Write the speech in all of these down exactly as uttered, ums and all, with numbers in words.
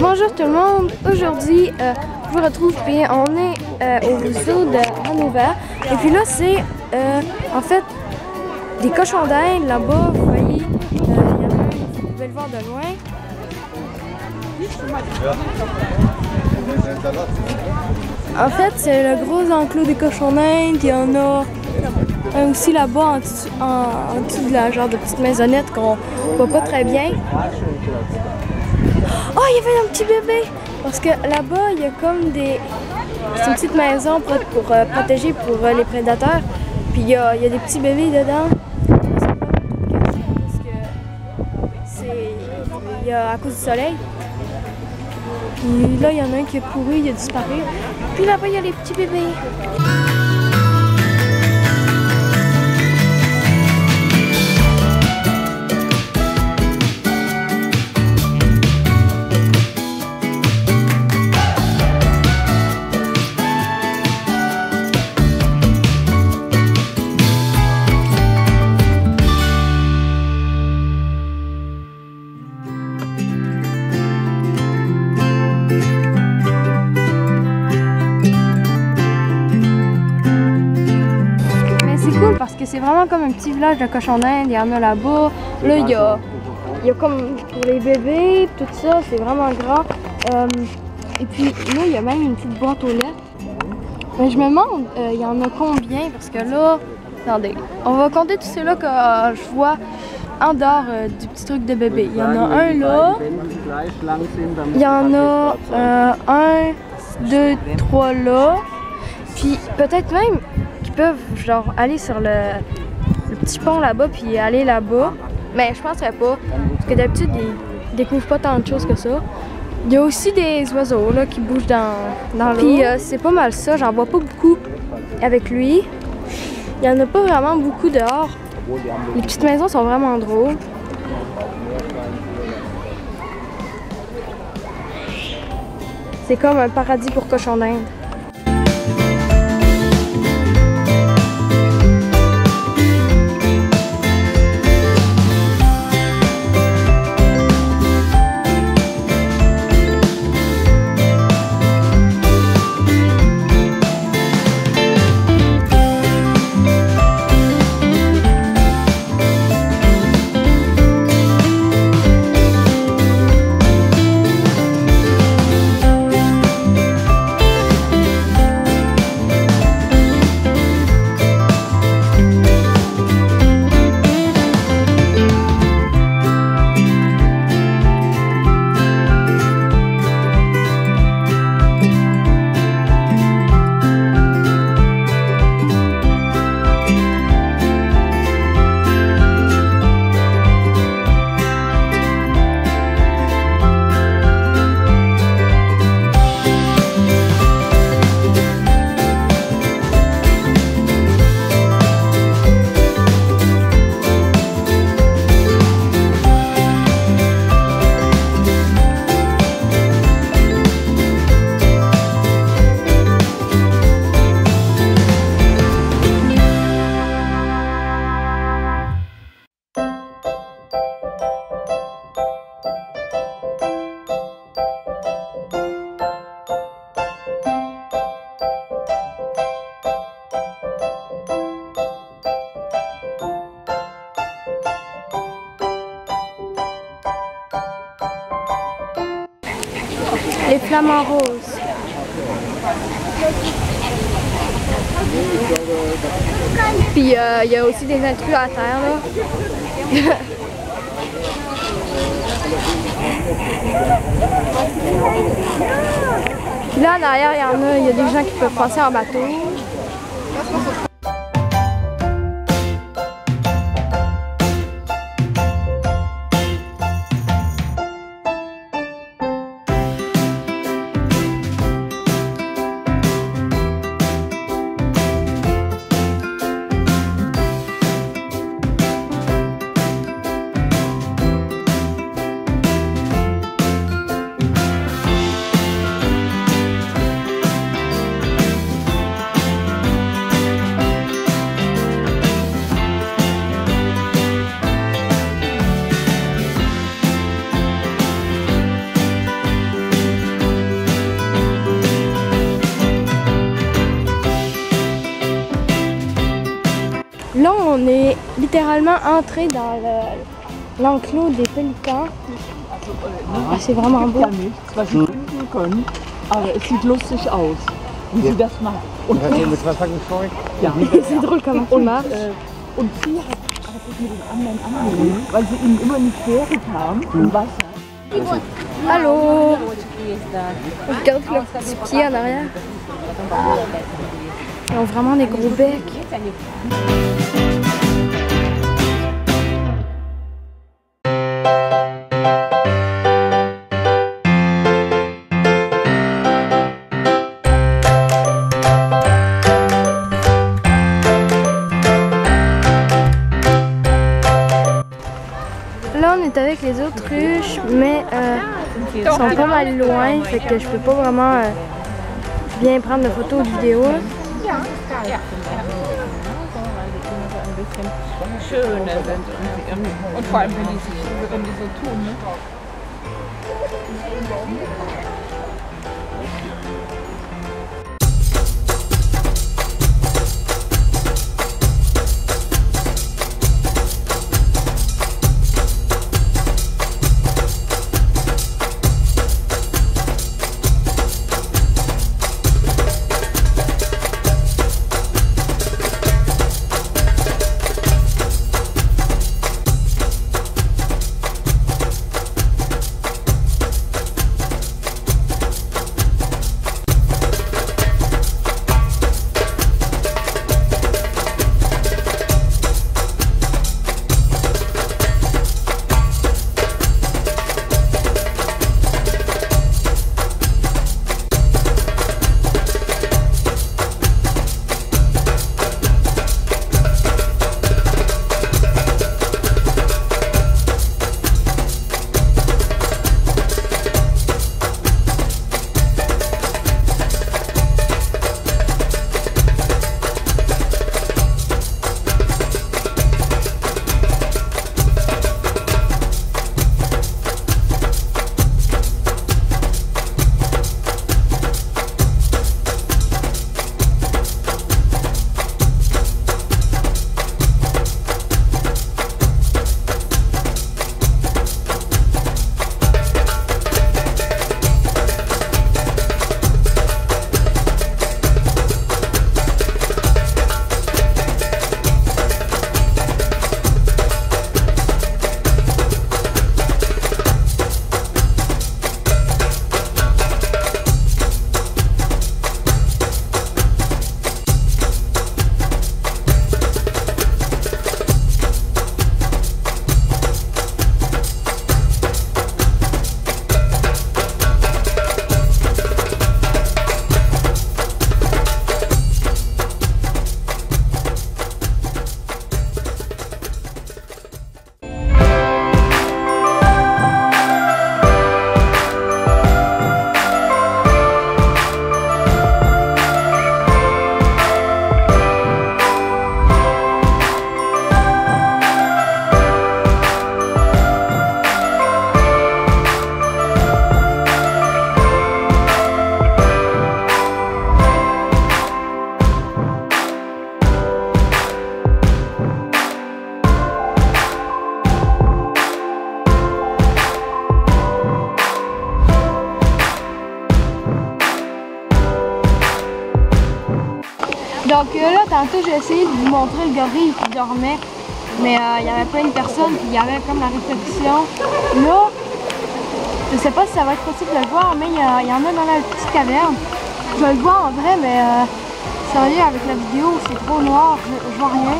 Bonjour tout le monde, aujourd'hui euh, je vous retrouve et on est euh, au ruisseau de Hannover. Et puis là c'est euh, en fait des cochons d'Inde là-bas, vous voyez, euh, il y en a un, vous pouvez le voir de loin. En fait c'est le gros enclos des cochons d'Inde, il y en a un aussi là-bas en, en, en dessous de la genre de petite maisonnette qu'on voit pas très bien. Oh, il y avait un petit bébé! Parce que là-bas, il y a comme des... C'est une petite maison pour, pour euh, protéger pour euh, les prédateurs. Puis il y, a, il y a des petits bébés dedans. Parce que c'est... Il y a à cause du soleil. Puis là, il y en a un qui est pourri, il a disparu. Puis là-bas, il y a les petits bébés. Parce que c'est vraiment comme un petit village de cochons d'Inde, il y en a là-bas. Là, il y a, il y a comme pour les bébés, tout ça, c'est vraiment grand. Euh, et puis là, il y a même une petite boîte aux lettres. Mais je me demande, euh, il y en a combien? Parce que là, attendez, on va compter tous ceux-là que euh, je vois en dehors euh, du petit truc de bébé. Il y en a un là, il y en a euh, un, deux, trois là, puis peut-être même... peuvent genre aller sur le, le petit pont là-bas puis aller là-bas, mais je penserais pas parce que d'habitude ils découvrent pas tant de choses que ça. Il y a aussi des oiseaux là qui bougent dans, dans l'eau. Puis euh, c'est pas mal ça, j'en vois pas beaucoup avec lui. Il y en a pas vraiment beaucoup dehors. Les petites maisons sont vraiment drôles. C'est comme un paradis pour cochons d'Inde. Les flamants roses. Puis il euh, y a aussi des intrus à terre là. Puis là en arrière il y en a, il y a des gens qui peuvent passer en bateau. est littéralement entré dans l'enclos des pélicans. Ah, c'est vraiment beau. Sieht lustig aus, wie sie das macht. Und c'est drôle comment ça marche. Und sie hat es mit den anderen angenommen, weil sie ihnen immer nicht hergetan im Wasser. Hallo. Regarde le petit pied en arrière. Ils ont vraiment des gros becs. Là, on est avec les autruches, mais euh, ils sont pas mal loin, fait que je peux pas vraiment euh, bien prendre de photos ou de vidéos. Donc là, tantôt, j'ai essayé de vous montrer le gorille qui dormait, mais il euh, y avait plein de personnes, puis il y avait comme la réflexion. Là, je sais pas si ça va être possible de le voir, mais il y, y en a dans la petite caverne. Je vais le voir en vrai, mais euh, sérieux, avec la vidéo, c'est trop noir, je, je vois rien.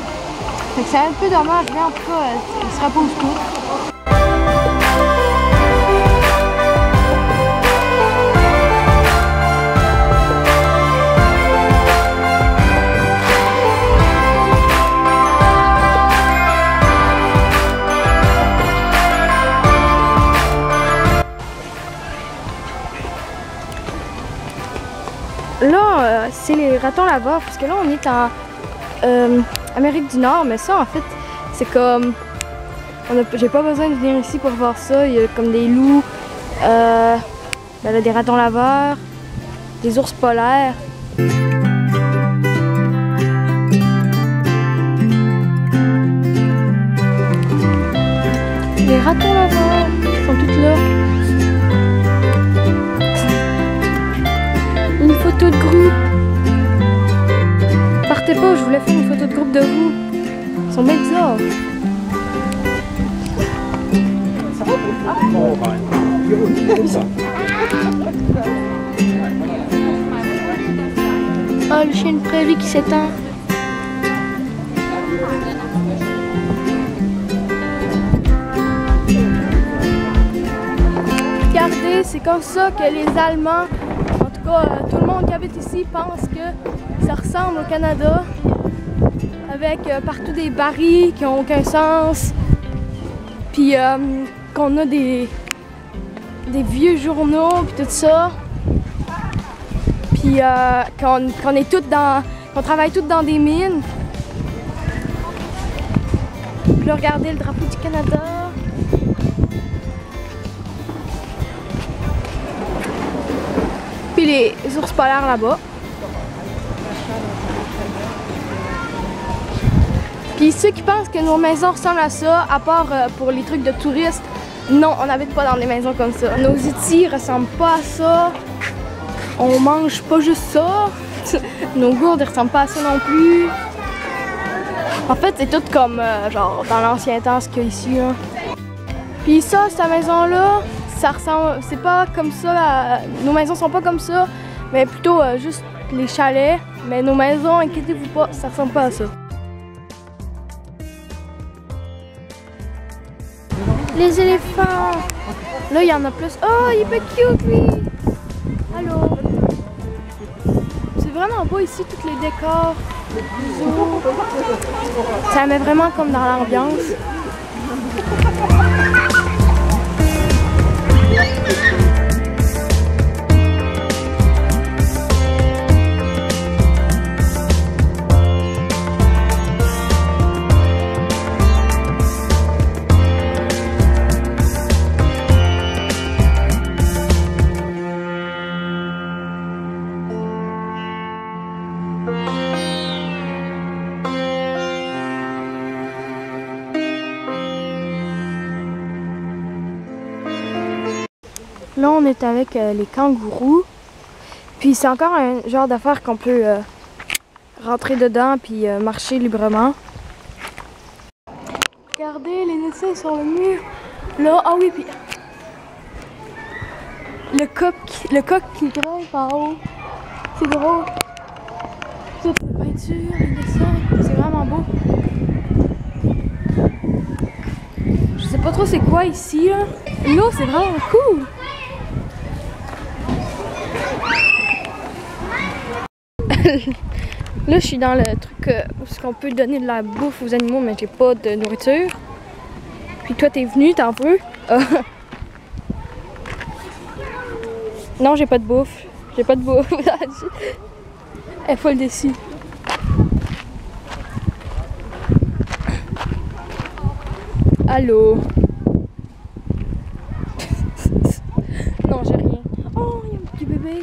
Fait que c'est un peu dommage, mais en tout cas, euh, il se repose tout. Là, euh, c'est les ratons laveurs, parce que là, on est en euh, Amérique du Nord, mais ça, en fait, c'est comme... J'ai pas besoin de venir ici pour voir ça. Il y a comme des loups, euh, ben là, des ratons laveurs, des ours polaires. ratons là-bas, ils sont toutes là. Une photo de groupe. Partez pas, je voulais faire une photo de groupe de vous. Ils sont médecins. Oh, le chien de prairie qui s'éteint. Regardez, c'est comme ça que les Allemands, en tout cas euh, tout le monde qui habite ici, pense que ça ressemble au Canada, avec euh, partout des barils qui n'ont aucun sens, puis euh, qu'on a des, des vieux journaux, puis tout ça, puis euh, qu'on qu'on est toutes dans, qu'on travaille toutes dans des mines. Puis là, regardez le drapeau du Canada. Puis les ours polaires là-bas. Puis ceux qui pensent que nos maisons ressemblent à ça, à part pour les trucs de touristes, non, on n'habite pas dans des maisons comme ça. Nos outils ressemblent pas à ça. On mange pas juste ça. Nos gourdes ne ressemblent pas à ça non plus. En fait, c'est tout comme euh, genre dans l'ancien temps ce qu'il y a ici. Hein. Puis ça, cette maison-là, ça ressemble, c'est pas comme ça. Là, nos maisons sont pas comme ça, mais plutôt euh, juste les chalets. Mais nos maisons, inquiétez-vous pas, ça ressemble pas à ça. Les éléphants. Là, il y en a plus. Oh, il est pas cute lui. Allô. C'est vraiment beau ici, tous les décors. Ça met vraiment comme dans l'ambiance. Là, on est avec euh, les kangourous, puis c'est encore un genre d'affaire qu'on peut euh, rentrer dedans puis euh, marcher librement. Regardez, les notices sur le mur. Là, ah oui, puis le coq, le coq qui grimpe en haut. C'est drôle. Toutes les peintures, les dessins, c'est vraiment beau. Je sais pas trop c'est quoi ici, là. L'eau, c'est vraiment cool. Là, je suis dans le truc où est-ce qu'on peut donner de la bouffe aux animaux, mais j'ai pas de nourriture. Puis toi, t'es venu, t'en veux? Non, j'ai pas de bouffe. J'ai pas de bouffe. Elle est folle d'ici. Allô? Non, j'ai rien. Oh, il y a un petit bébé.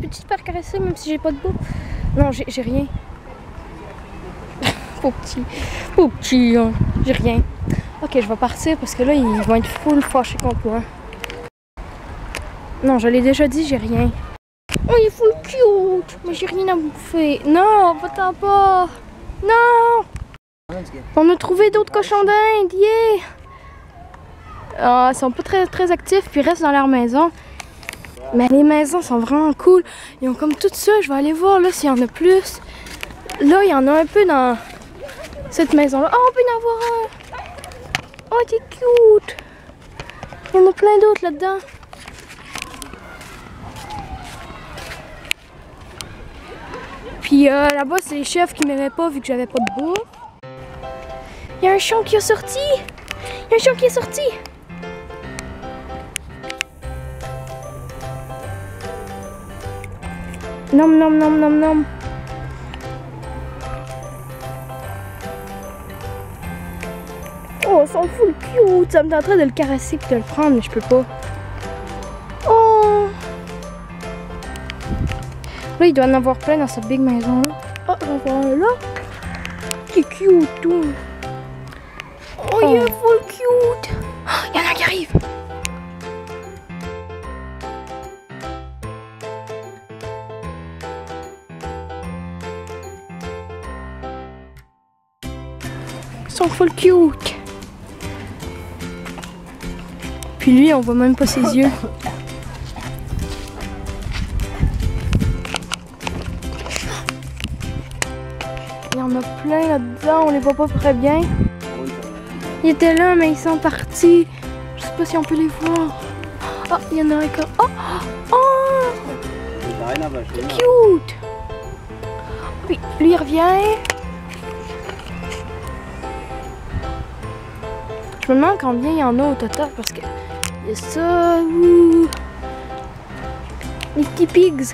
Peux-tu te faire caresser même si j'ai pas de bouffe? Non, j'ai rien. Pauvre petit. Pauvre petit, hein. J'ai rien. Ok, je vais partir parce que là, ils vont être full fâchés contre moi. Non, je l'ai déjà dit, j'ai rien. Oh, il est full cute! Mais j'ai rien à bouffer. Non, va-t'en pas! Non! On a trouvé d'autres cochons d'Inde, yeah! Euh, ils sont pas très, très actifs, puis ils restent dans leur maison. Mais les maisons sont vraiment cool. Ils ont comme tout ça, je vais aller voir là s'il y en a plus. Là, il y en a un peu dans cette maison-là. Oh, on peut y en avoir un! Oh, t'es cute! Il y en a plein d'autres là-dedans. Puis euh, là-bas, c'est les chefs qui m'aimaient pas vu que j'avais pas de bouffe. Il y a un chien qui est sorti! Il y a un chien qui est sorti! Nom, nom, nom, nom, nom! Oh, ça me fout le cute! Ça me tenterait de le caresser et de le prendre, mais je peux pas. Oh! Là, il doit en avoir plein dans sa big maison-là. Oh, Voilà. C'est cute. Oh, oh. Il est full cute. Oh, il y en a un qui arrive. Ils sont full cute. Puis lui, on voit même pas ses yeux. Il y en a plein là-dedans, on les voit pas très bien. Ils étaient là, mais ils sont partis. Je sais pas si on peut les voir. Oh, il y en a un encore. Oh! Oh! Cute! Puis lui, il revient. Je me demande combien il y en a au total parce que il y a ça, ouh, les petits pigs.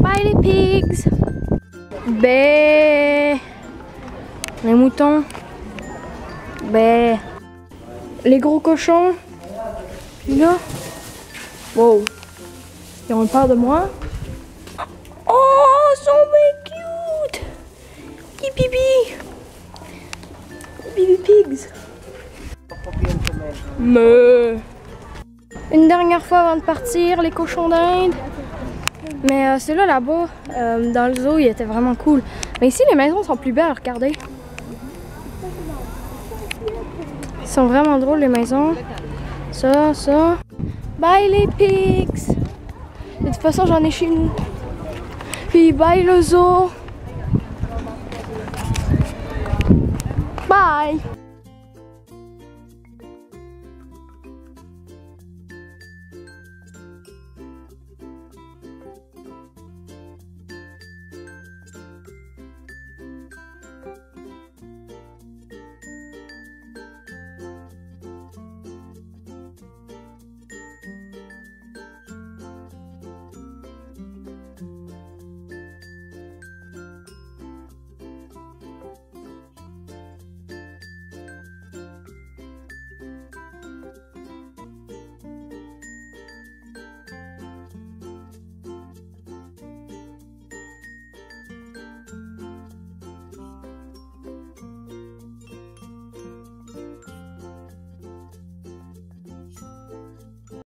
Bye les pigs! Bé! Les moutons! Bé! Les gros cochons! Puis là! Wow! Ils ont peur de moi! Oh! Ils sont bien cute! Yipipi! Yipipi pigs! Me! Une dernière fois avant de partir, les cochons d'Inde! Mais euh, ceux-là là-bas, euh, dans le zoo, ils étaient vraiment cool. Mais ici, les maisons sont plus belles, regardez. Ils sont vraiment drôles, les maisons. Ça, ça. Bye les pigs! De toute façon, j'en ai chez nous. Puis bye le zoo! Bye!